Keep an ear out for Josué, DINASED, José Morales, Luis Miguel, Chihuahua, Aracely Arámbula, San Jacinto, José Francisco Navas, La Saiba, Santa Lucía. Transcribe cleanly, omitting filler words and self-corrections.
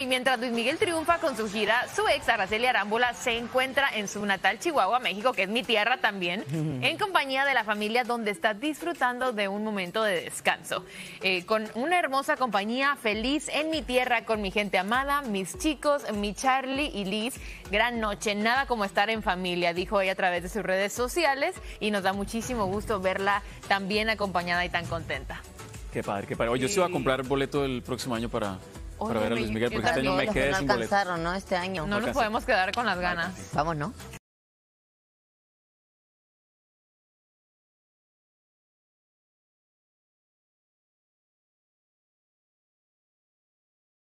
Y mientras Luis Miguel triunfa con su gira, su ex Aracely Arámbula se encuentra en su natal Chihuahua, México, que es mi tierra también, en compañía de la familia, donde está disfrutando de un momento de descanso. Con una hermosa compañía, feliz en mi tierra, con mi gente amada, mis chicos, mi Charlie y Liz. Gran noche, nada como estar en familia, dijo ella a través de sus redes sociales, y nos da muchísimo gusto verla tan bien acompañada y tan contenta. Qué padre, qué padre. Oye, sí. Yo sí voy a comprar boleto el próximo año para ver a Luis Miguel, porque este año me quedé sin boleto. No alcanzaron, ¿no? Este año. No nos podemos quedar con las ganas. Vamos, ¿no?